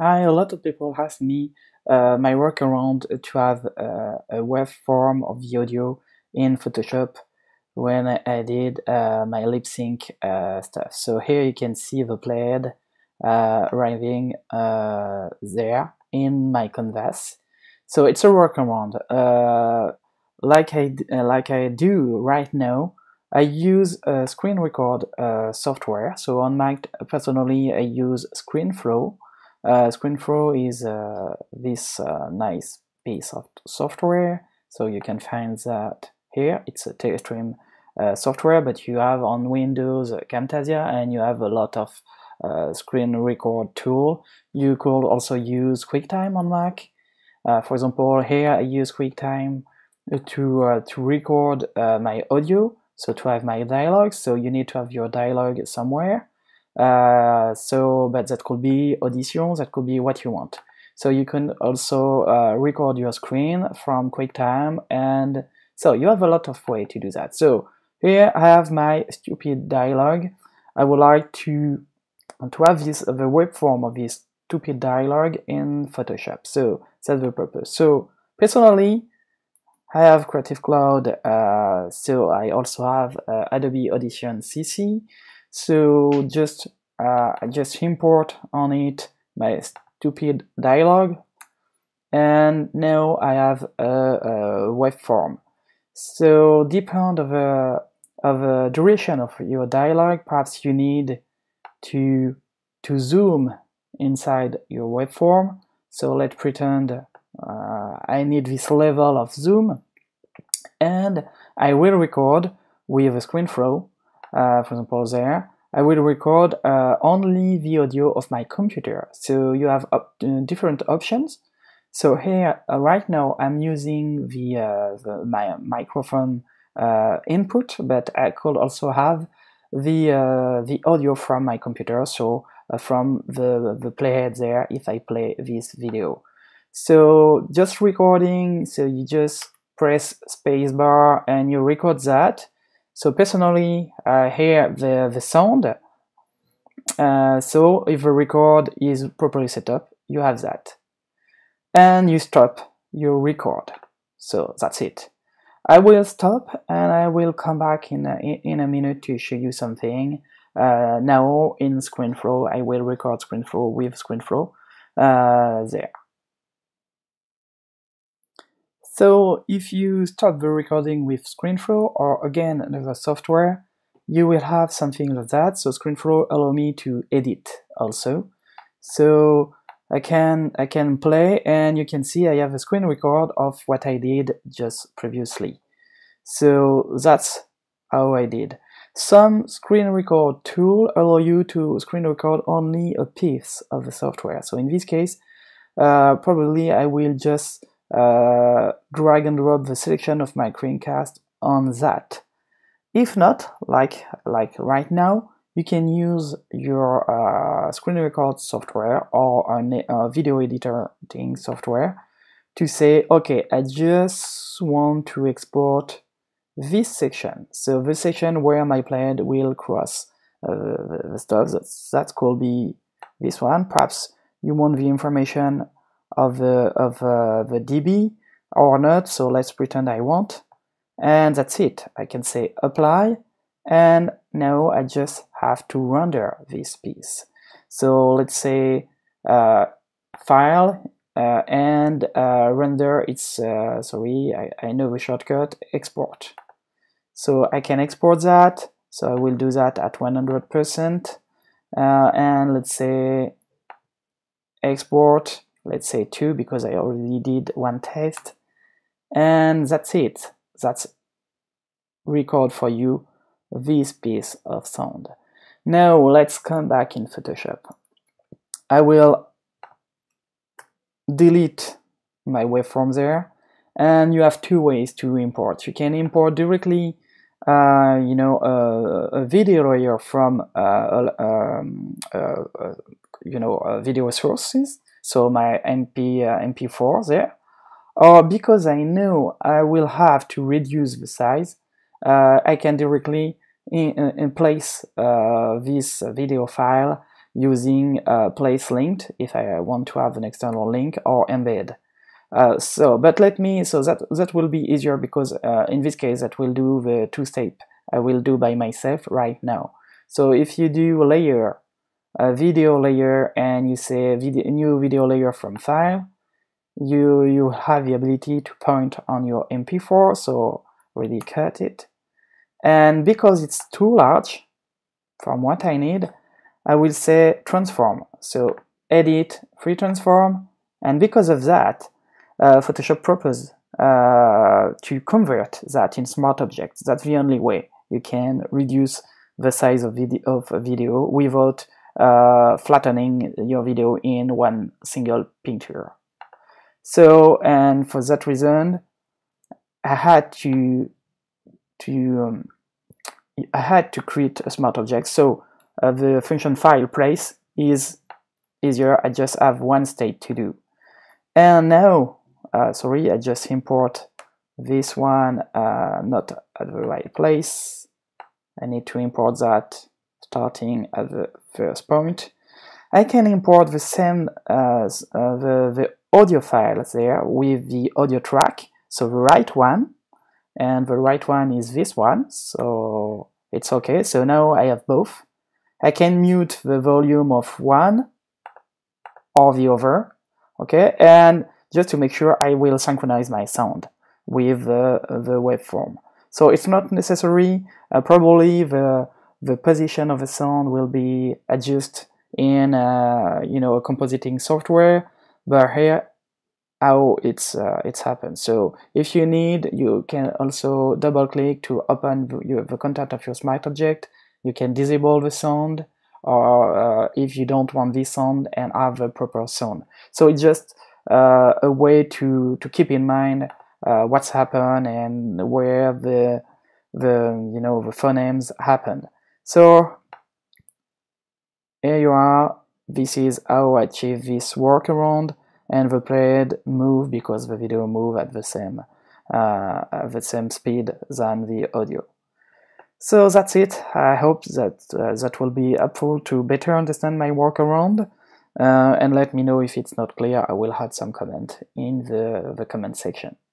A lot of people ask me my workaround to have a waveform of the audio in Photoshop when I did my lip sync stuff. So here you can see the playhead arriving there in my canvas. So it's a workaround. Like I do right now, I use screen record software. So on Mac, personally, I use ScreenFlow. ScreenFlow is this nice piece of software. So you can find that here. It's a TeleStream software, but you have on Windows Camtasia, and you have a lot of screen record tool. You could also use QuickTime on Mac. For example, here I use QuickTime to record my audio, so to have my dialogue. So you need to have your dialogue somewhere. But that could be Audition, that could be what you want. So you can also record your screen from QuickTime, and so you have a lot of way to do that. So here I have my stupid dialogue. I would like to have this the waveform of this stupid dialogue in Photoshop. So that's the purpose. So personally, I have Creative Cloud, so I also have Adobe Audition CC. So I just import on it my stupid dialogue, and now I have a waveform. So depend of a duration of your dialogue, perhaps you need to zoom inside your waveform. So let's pretend I need this level of zoom, and I will record with a ScreenFlow. For example, there I will record only the audio of my computer. So you have different options. So here right now I'm using my microphone input, but I could also have the audio from my computer. So from the playhead there, if I play this video. So just recording, so you just press spacebar and you record that. So personally, I hear the sound. So if the record is properly set up, you have that. And you stop your record. So that's it. I will stop and I will come back in a minute to show you something. Now in ScreenFlow, I will record ScreenFlow with ScreenFlow there. So if you start the recording with ScreenFlow or again another software, you will have something like that. So ScreenFlow allows me to edit also. So I can play, and you can see I have a screen record of what I did just previously. So that's how I did. Some screen record tool allow you to screen record only a piece of the software. So in this case, probably I will just drag and drop the selection of my screencast on that. If not, like right now, you can use your screen record software or a video editing software to say, okay, I just want to export this section. So the section where my playhead will cross the stuff, that could be this one. Perhaps you want the information of the DB or not, so let's pretend I want, and that's it. I can say apply, and now I just have to render this piece. So let's say file and render. It's sorry, I know the shortcut, export. So I can export that. So I will do that at 100%, and let's say export. Let's say 2, because I already did one test, and that's it. That's record for you this piece of sound. Now let's come back in Photoshop. I will delete my waveform there, and you have two ways to import. You can import directly, a video layer from, video sources. So my MP4 there, or because I know I will have to reduce the size, I can directly in place this video file using place linked if I want to have an external link or embed. So that will be easier because in this case that will do the two-step I will do by myself right now. So if you do a layer, a video layer, and you say video, new video layer from file, you have the ability to point on your MP4, so really cut it. And because it's too large from what I need, I will say transform. So edit, free transform, and because of that, Photoshop proposes to convert that in smart objects. That's the only way you can reduce the size of a video without flattening your video in one single picture. So, and for that reason, I had to create a smart object. So the function file place is easier. I just have one state to do. And now, sorry, I just import this one not at the right place. I need to import that starting at the first point. I can import the same as the audio file there with the audio track. So the right one, and the right one is this one. So it's okay. So now I have both. I can mute the volume of one or the other. Okay, and just to make sure I will synchronize my sound with the waveform. So it's not necessary. Probably the position of the sound will be adjusted in you know, a compositing software, but here how it's happened. So if you need, you can also double click to open the content of your smart object. You can disable the sound, or if you don't want this sound and have a proper sound. So it's just a way to keep in mind what's happened and where the phonemes happened. So here you are. This is how I achieve this workaround, and the playhead move because the video move at the same speed than the audio. So that's it. I hope that that will be helpful to better understand my workaround. And let me know if it's not clear. I will add some comment in the comment section.